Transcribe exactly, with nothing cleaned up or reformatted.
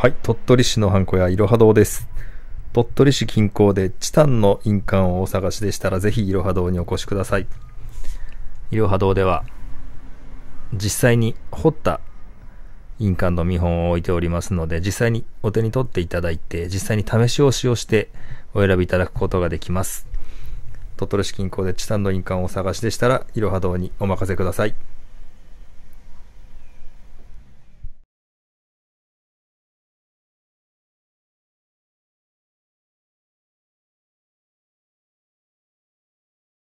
はい、鳥取市のハンコ屋いろは堂です。鳥取市近郊でチタンの印鑑をお探しでしたら、ぜひいろは堂にお越しください。いろは堂では実際に彫った印鑑の見本を置いておりますので、実際にお手に取っていただいて、実際に試しを使用してお選びいただくことができます。鳥取市近郊でチタンの印鑑をお探しでしたら、いろは堂にお任せください。